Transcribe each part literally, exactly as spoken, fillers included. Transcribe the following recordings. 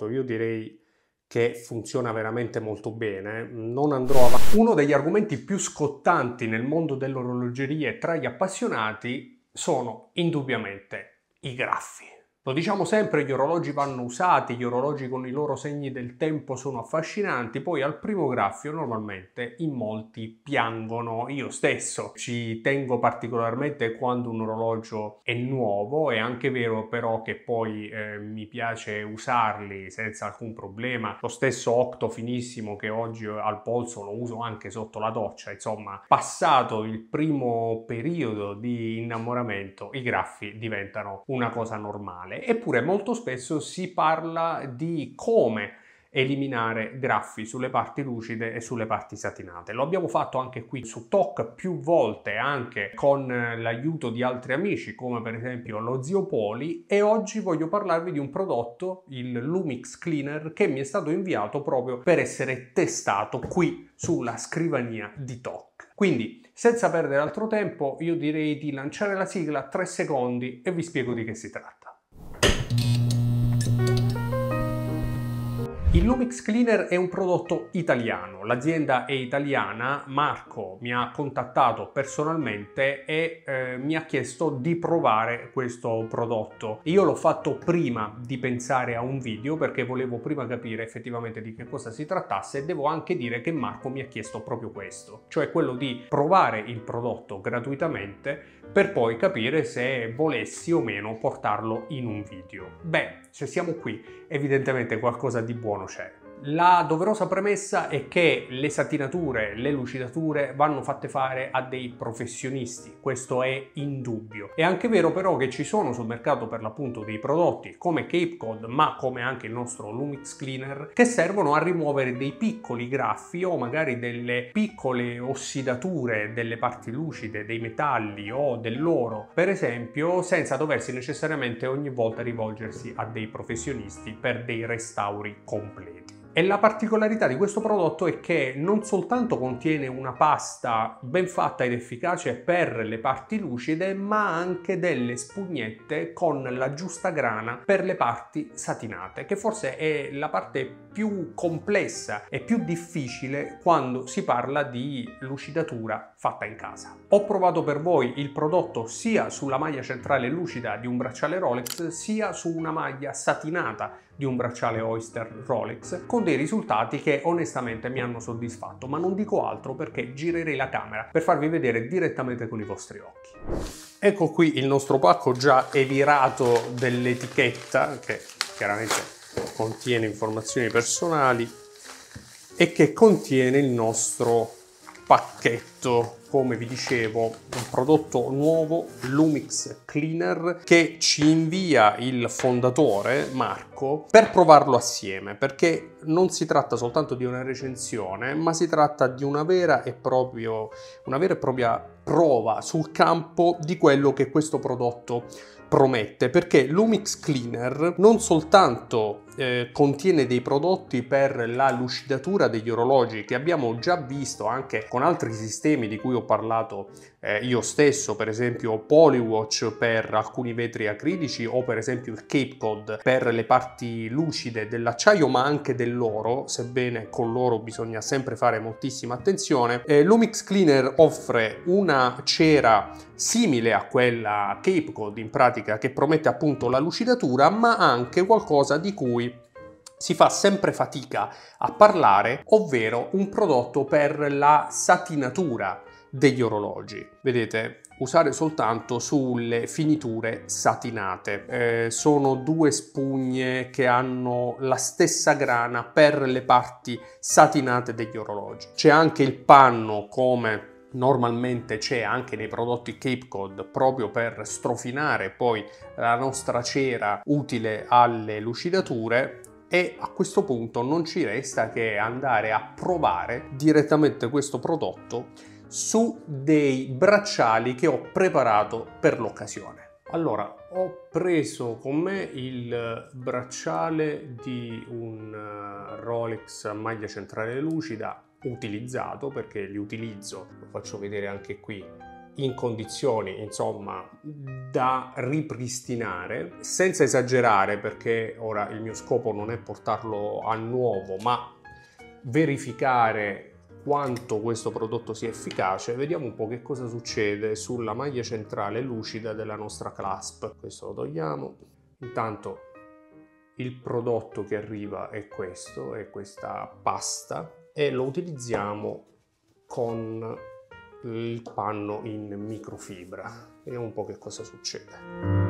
prodotto. Io direi che funziona veramente molto bene, non andrò avanti. Uno degli argomenti più scottanti nel mondo dell'orologeria e tra gli appassionati sono indubbiamente i graffi. Lo diciamo sempre, gli orologi vanno usati, gli orologi con i loro segni del tempo sono affascinanti, poi al primo graffio normalmente in molti piangono, io stesso. Ci tengo particolarmente quando un orologio è nuovo, è anche vero però che poi eh, mi piace usarli senza alcun problema. Lo stesso Octo finissimo che oggi al polso lo uso anche sotto la doccia, insomma passato il primo periodo di innamoramento i graffi diventano una cosa normale. Eppure molto spesso si parla di come eliminare graffi sulle parti lucide e sulle parti satinate. Lo abbiamo fatto anche qui su T O C più volte, anche con l'aiuto di altri amici come per esempio lo zio Poli, e oggi voglio parlarvi di un prodotto, il Lumix Cleaner, che mi è stato inviato proprio per essere testato qui sulla scrivania di T O C. Quindi senza perdere altro tempo io direi di lanciare la sigla, tre secondi, e vi spiego di che si tratta. Il Lumix Cleaner è un prodotto italiano, l'azienda è italiana, Marco mi ha contattato personalmente e eh, mi ha chiesto di provare questo prodotto. Io l'ho fatto prima di pensare a un video perché volevo prima capire effettivamente di che cosa si trattasse, e devo anche dire che Marco mi ha chiesto proprio questo, cioè quello di provare il prodotto gratuitamente per poi capire se volessi o meno portarlo in un video. Beh, se siamo qui evidentemente qualcosa di buono c'è. La doverosa premessa è che le satinature, le lucidature vanno fatte fare a dei professionisti, questo è indubbio. È anche vero però che ci sono sul mercato per l'appunto dei prodotti come Cape Cod, ma come anche il nostro Lumix Cleaner, che servono a rimuovere dei piccoli graffi o magari delle piccole ossidature delle parti lucide, dei metalli o dell'oro, per esempio, senza doversi necessariamente ogni volta rivolgersi a dei professionisti per dei restauri completi. E la particolarità di questo prodotto è che non soltanto contiene una pasta ben fatta ed efficace per le parti lucide, ma anche delle spugnette con la giusta grana per le parti satinate, che forse è la parte più complessa e più difficile quando si parla di lucidatura fatta in casa. Ho provato per voi il prodotto sia sulla maglia centrale lucida di un bracciale Rolex, sia su una maglia satinata di un bracciale Oyster Rolex, con dei risultati che onestamente mi hanno soddisfatto, ma non dico altro perché girerei la camera per farvi vedere direttamente con i vostri occhi. Ecco qui il nostro pacco già evirato dell'etichetta, che chiaramente contiene informazioni personali e che contiene il nostro pacchetto. Come vi dicevo, un prodotto nuovo, Lumix Cleaner, che ci invia il fondatore Marco per provarlo assieme, perché non si tratta soltanto di una recensione, ma si tratta di una vera e propria, una vera e propria prova sul campo di quello che questo prodotto promette, perché Lumix Cleaner non soltanto eh, contiene dei prodotti per la lucidatura degli orologi che abbiamo già visto anche con altri sistemi di cui ho parlato eh, io stesso, per esempio Polywatch per alcuni vetri acrilici, o per esempio il Cape Cod per le parti lucide dell'acciaio ma anche dell'oro, sebbene con l'oro bisogna sempre fare moltissima attenzione. eh, Lumix Cleaner offre una cera simile a quella Cape Cod in pratica, che promette appunto la lucidatura, ma anche qualcosa di cui si fa sempre fatica a parlare, ovvero un prodotto per la satinatura degli orologi. Vedete, usare soltanto sulle finiture satinate. Eh, sono due spugne che hanno la stessa grana per le parti satinate degli orologi. C'è anche il panno, come normalmente c'è anche nei prodotti Cape Cod, proprio per strofinare poi la nostra cera utile alle lucidature. E a questo punto non ci resta che andare a provare direttamente questo prodotto su dei bracciali che ho preparato per l'occasione. Allora, ho preso con me il bracciale di un Rolex a maglia centrale lucida utilizzato, perché li utilizzo, lo faccio vedere anche qui in condizioni insomma da ripristinare, senza esagerare, perché ora il mio scopo non è portarlo a nuovo ma verificare quanto questo prodotto sia efficace. Vediamo un po' che cosa succede sulla maglia centrale lucida della nostra clasp. Questo lo togliamo. Intanto il prodotto che arriva è questo, è questa pasta, e lo utilizziamo con il panno in microfibra. Vediamo un po' che cosa succede.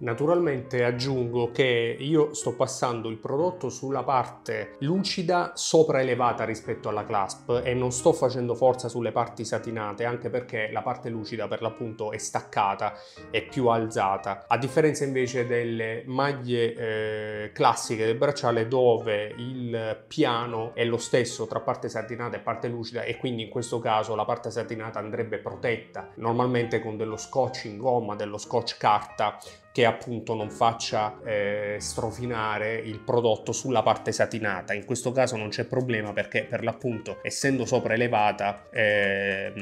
Naturalmente aggiungo che io sto passando il prodotto sulla parte lucida sopraelevata rispetto alla clasp e non sto facendo forza sulle parti satinate, anche perché la parte lucida per l'appunto è staccata, è più alzata, a differenza invece delle maglie eh, classiche del bracciale, dove il piano è lo stesso tra parte satinata e parte lucida, e quindi in questo caso la parte satinata andrebbe protetta normalmente con dello scotch in gomma, dello scotch carta, che appunto non faccia eh, strofinare il prodotto sulla parte satinata. In questo caso non c'è problema, perché per l'appunto essendo sopraelevata eh,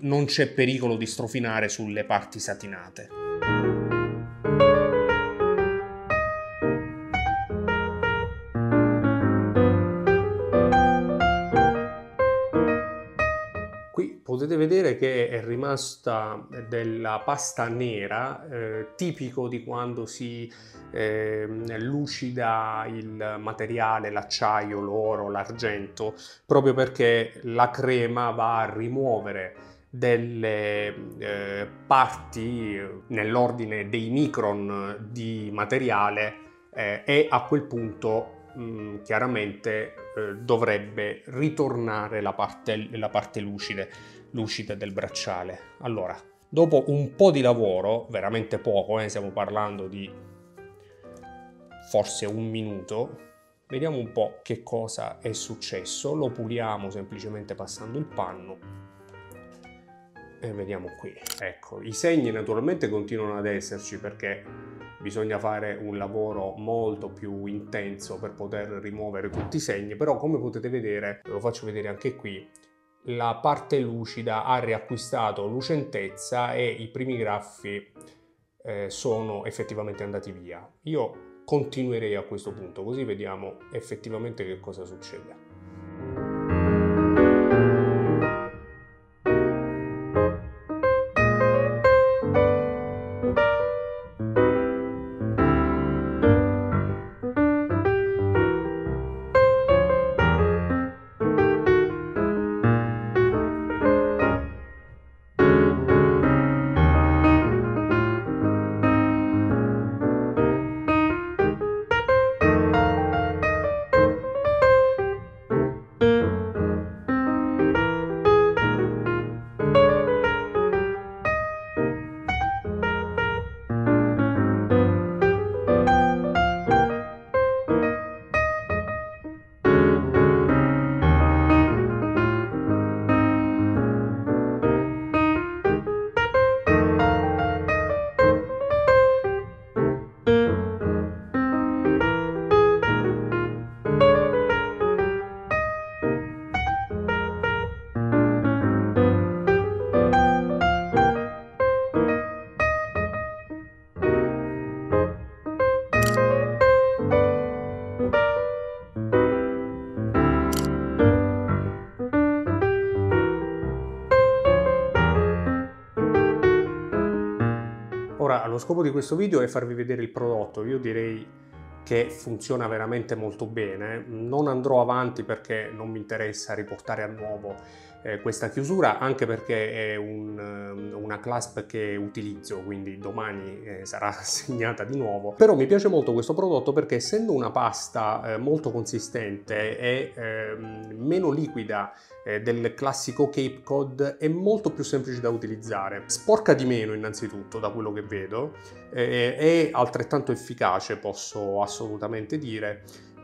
non c'è pericolo di strofinare sulle parti satinate. Potete vedere che è rimasta della pasta nera, eh, tipico di quando si eh, lucida il materiale, l'acciaio, l'oro, l'argento, proprio perché la crema va a rimuovere delle eh, parti nell'ordine dei micron di materiale eh, e a quel punto mh, chiaramente eh, dovrebbe ritornare la parte, la parte lucida. lucida del bracciale. Allora, dopo un po' di lavoro, veramente poco, eh, stiamo parlando di forse un minuto, vediamo un po' che cosa è successo. Lo puliamo semplicemente passando il panno e vediamo qui. Ecco, i segni naturalmente continuano ad esserci, perché bisogna fare un lavoro molto più intenso per poter rimuovere tutti i segni, però come potete vedere, ve lo faccio vedere anche qui, la parte lucida ha riacquistato lucentezza e i primi graffi eh, sono effettivamente andati via. Io continuerei a questo punto, così vediamo effettivamente che cosa succede. Lo scopo di questo video è farvi vedere il prodotto. Io direi che funziona veramente molto bene. Non andrò avanti perché non mi interessa riportare a nuovo eh, questa chiusura, anche perché è un, una clasp che utilizzo, quindi domani eh, sarà assegnata di nuovo. Però mi piace molto questo prodotto, perché essendo una pasta eh, molto consistente e eh, meno liquida eh, del classico Cape Cod, è molto più semplice da utilizzare. Sporca di meno innanzitutto, da quello che vedo, eh, è altrettanto efficace, posso assolutamente dire,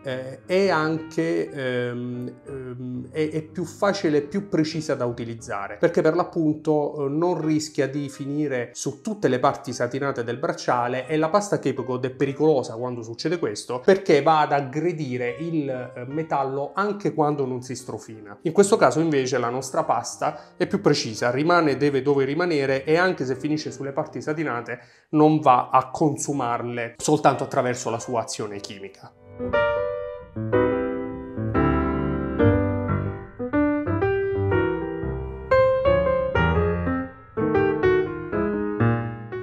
eh, è anche ehm, ehm, è, è più facile e più precisa da utilizzare, perché per l'appunto eh, non rischia di finire su tutte le parti satinate del bracciale, e la pasta Cape Cod è pericolosa quando succede questo, perché va ad aggredire il eh, metallo anche quando non si strofina. In questo caso invece la nostra pasta è più precisa, rimane deve dove rimanere, e anche se finisce sulle parti satinate non va a consumarle soltanto attraverso la sua azione chimica.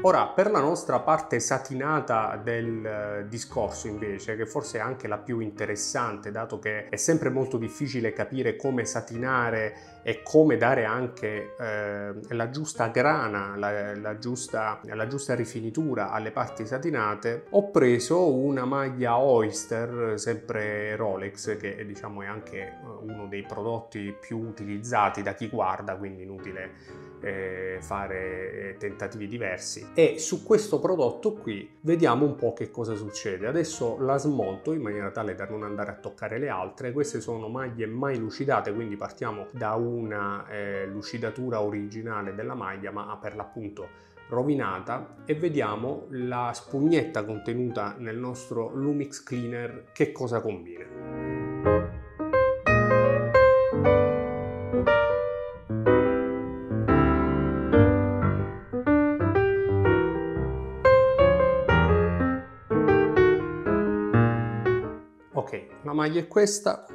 Ora, per la nostra parte satinata del discorso invece, che forse è anche la più interessante, dato che è sempre molto difficile capire come satinare e come dare anche eh, la giusta grana, la, la, giusta, la giusta rifinitura alle parti satinate, ho preso una maglia Oyster, sempre Rolex, che diciamo è anche uno dei prodotti più utilizzati da chi guarda, quindi inutile eh, fare tentativi diversi. E su questo prodotto qui vediamo un po' che cosa succede. Adesso la smonto in maniera tale da non andare a toccare le altre. Queste sono maglie mai lucidate, quindi partiamo da una eh, lucidatura originale della maglia, ma per l'appunto rovinata, e vediamo la spugnetta contenuta nel nostro Lumix Cleaner che cosa combina. La maglia è questa,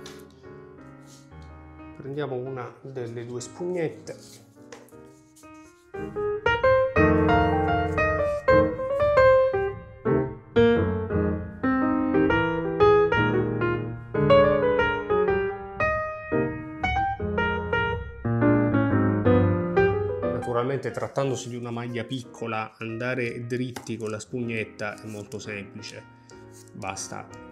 prendiamo una delle due spugnette . Naturalmente, trattandosi di una maglia piccola, andare dritti con la spugnetta è molto semplice, basta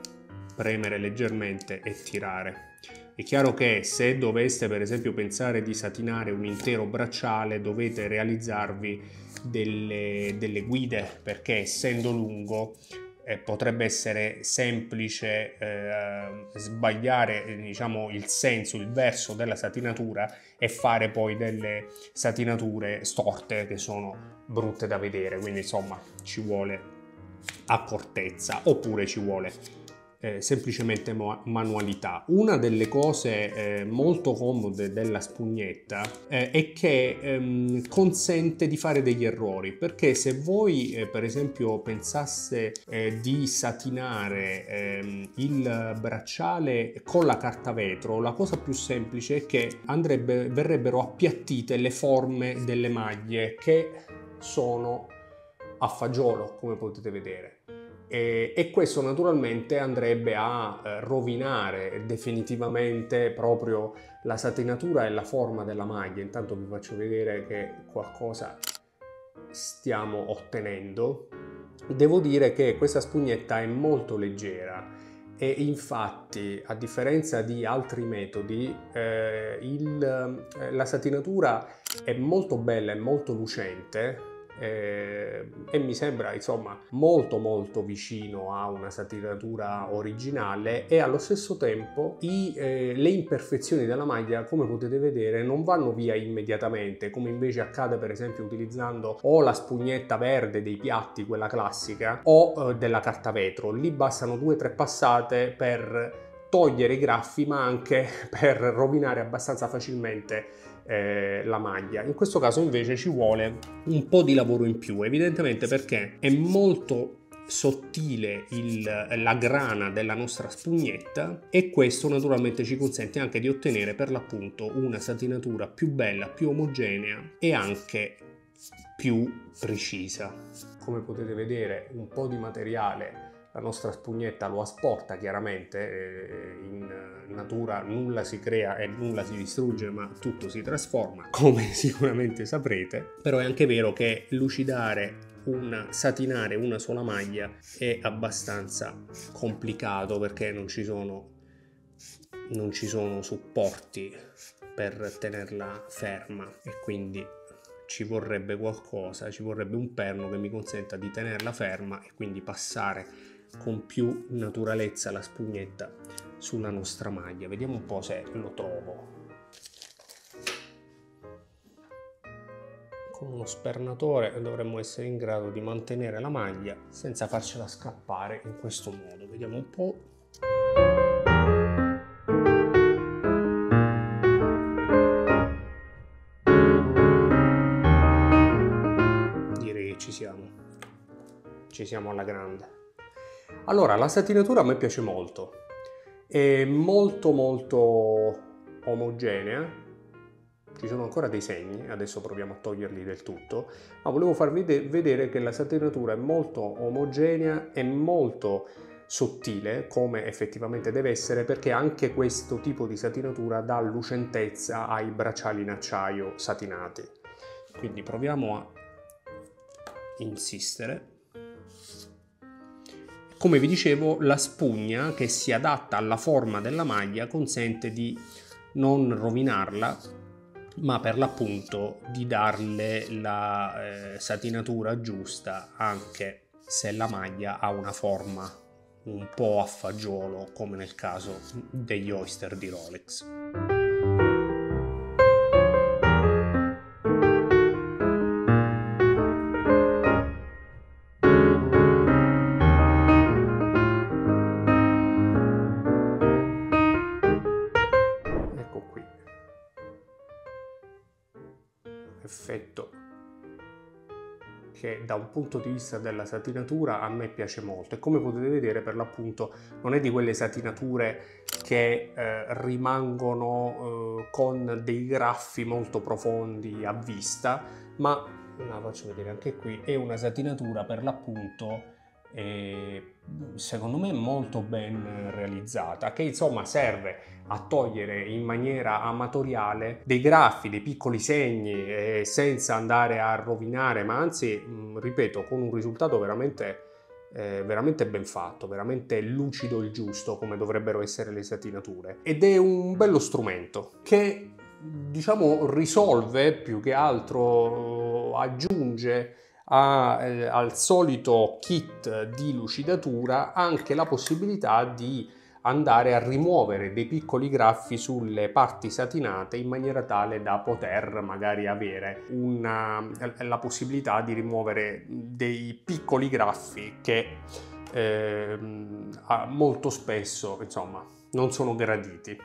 premere leggermente e tirare. È chiaro che se doveste per esempio pensare di satinare un intero bracciale, dovete realizzarvi delle, delle guide, perché essendo lungo eh, potrebbe essere semplice eh, sbagliare eh, diciamo il senso, il verso della satinatura e fare poi delle satinature storte che sono brutte da vedere, quindi insomma ci vuole accortezza, oppure ci vuole Eh, semplicemente manualità. Una delle cose eh, molto comode della spugnetta eh, è che ehm, consente di fare degli errori, perché se voi eh, per esempio pensaste eh, di satinare ehm, il bracciale con la carta vetro, la cosa più semplice è che andrebbe, verrebbero appiattite le forme delle maglie, che sono a fagiolo come potete vedere. E, e questo naturalmente andrebbe a eh, rovinare definitivamente proprio la satinatura e la forma della maglia. Intanto vi faccio vedere che qualcosa stiamo ottenendo. Devo dire che questa spugnetta è molto leggera e infatti, a differenza di altri metodi, eh, il, eh, la satinatura è molto bella e molto lucente. Eh, e mi sembra insomma molto molto vicino a una satinatura originale, e allo stesso tempo i, eh, le imperfezioni della maglia, come potete vedere, non vanno via immediatamente, come invece accade per esempio utilizzando o la spugnetta verde dei piatti, quella classica, o eh, della carta vetro. Lì bastano due o tre passate per togliere i graffi, ma anche per rovinare abbastanza facilmente Eh, la maglia. In questo caso invece ci vuole un po' di lavoro in più, evidentemente, perché è molto sottile il, la grana della nostra spugnetta, e questo naturalmente ci consente anche di ottenere per l'appunto una satinatura più bella, più omogenea e anche più precisa. Come potete vedere, un po' di materiale la nostra spugnetta lo asporta chiaramente, in natura nulla si crea e nulla si distrugge, ma tutto si trasforma, come sicuramente saprete. Però è anche vero che lucidare, una, satinare una sola maglia è abbastanza complicato, perché non ci sono, non ci sono supporti per tenerla ferma, e quindi ci vorrebbe qualcosa, ci vorrebbe un perno che mi consenta di tenerla ferma e quindi passare con più naturalezza la spugnetta sulla nostra maglia. Vediamo un po' se lo trovo. Con uno spernatore dovremmo essere in grado di mantenere la maglia senza farcela scappare in questo modo. Vediamo un po'. Direi che ci siamo. Ci siamo alla grande. Allora, la satinatura a me piace molto. È molto molto omogenea. Ci sono ancora dei segni, adesso proviamo a toglierli del tutto, ma volevo farvi vedere che la satinatura è molto omogenea e molto sottile, come effettivamente deve essere, perché anche questo tipo di satinatura dà lucentezza ai bracciali in acciaio satinati. Quindi proviamo a insistere. Come vi dicevo, la spugna che si adatta alla forma della maglia consente di non rovinarla, ma per l'appunto di darle la eh, satinatura giusta, anche se la maglia ha una forma un po' a fagiolo, come nel caso degli Oyster di Rolex. Ecco qui. Effetto che da un punto di vista della satinatura a me piace molto, e come potete vedere per l'appunto non è di quelle satinature che eh, rimangono eh, con dei graffi molto profondi a vista, ma la faccio vedere anche qui. È una satinatura per l'appunto eh, secondo me molto ben realizzata, che insomma serve a togliere in maniera amatoriale dei graffi, dei piccoli segni, eh, senza andare a rovinare, ma anzi, mh, ripeto, con un risultato veramente eh, veramente ben fatto, veramente lucido il giusto, come dovrebbero essere le satinature. Ed è un bello strumento che, diciamo, risolve, più che altro aggiunge A, eh, al solito kit di lucidatura anche la possibilità di andare a rimuovere dei piccoli graffi sulle parti satinate, in maniera tale da poter magari avere una, la possibilità di rimuovere dei piccoli graffi che eh, molto spesso, insomma, non sono graditi.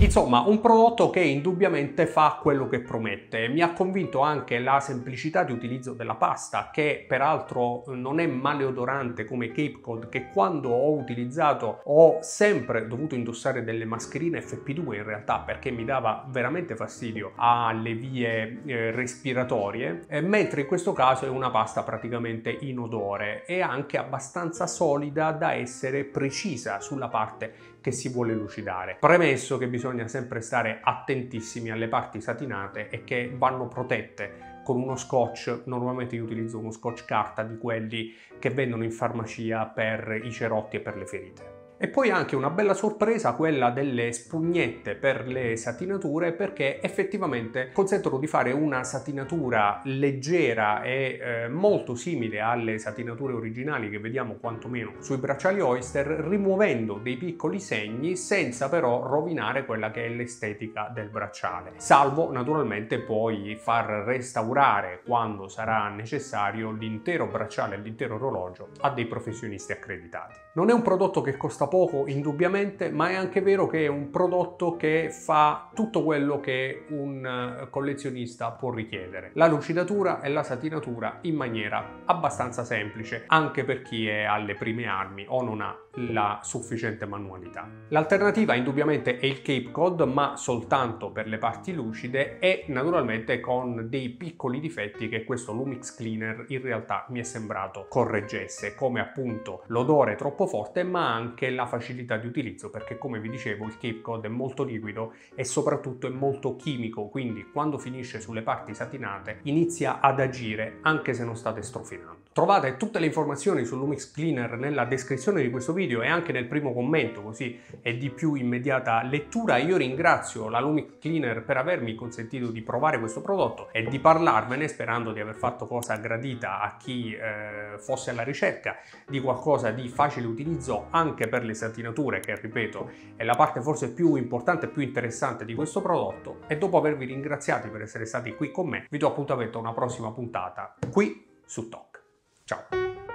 Insomma, un prodotto che indubbiamente fa quello che promette. Mi ha convinto anche la semplicità di utilizzo della pasta, che peraltro non è maleodorante come Cape Cod, che quando ho utilizzato ho sempre dovuto indossare delle mascherine F P due in realtà, perché mi dava veramente fastidio alle vie eh, respiratorie, eh, mentre in questo caso è una pasta praticamente inodore e anche abbastanza solida da essere precisa sulla parte che si vuole lucidare. Premesso che bisogna sempre stare attentissimi alle parti satinate e che vanno protette con uno scotch. Normalmente io utilizzo uno scotch carta, di quelli che vendono in farmacia per i cerotti e per le ferite. E poi anche una bella sorpresa quella delle spugnette per le satinature, perché effettivamente consentono di fare una satinatura leggera e eh, molto simile alle satinature originali che vediamo quantomeno sui bracciali Oyster, rimuovendo dei piccoli segni senza però rovinare quella che è l'estetica del bracciale, salvo naturalmente poi far restaurare, quando sarà necessario, l'intero bracciale e l'intero orologio a dei professionisti accreditati. Non è un prodotto che costa poco indubbiamente, ma è anche vero che è un prodotto che fa tutto quello che un collezionista può richiedere: la lucidatura e la satinatura in maniera abbastanza semplice, anche per chi è alle prime armi o non ha la sufficiente manualità. L'alternativa indubbiamente è il Cape Cod, ma soltanto per le parti lucide e naturalmente con dei piccoli difetti che questo Lumix Cleaner in realtà mi è sembrato correggesse, come appunto l'odore troppo forte, ma anche la facilità di utilizzo, perché come vi dicevo il Cape Cod è molto liquido e soprattutto è molto chimico, quindi quando finisce sulle parti satinate inizia ad agire anche se non state strofinando. Trovate tutte le informazioni sul Lumix Cleaner nella descrizione di questo video. video e anche nel primo commento, così è di più immediata lettura. Io ringrazio la Lumix Cleaner per avermi consentito di provare questo prodotto e di parlarvene, sperando di aver fatto cosa gradita a chi eh, fosse alla ricerca di qualcosa di facile utilizzo anche per le satinature, che ripeto è la parte forse più importante e più interessante di questo prodotto. E dopo avervi ringraziati per essere stati qui con me, vi do appuntamento a una prossima puntata qui su T O C. Ciao!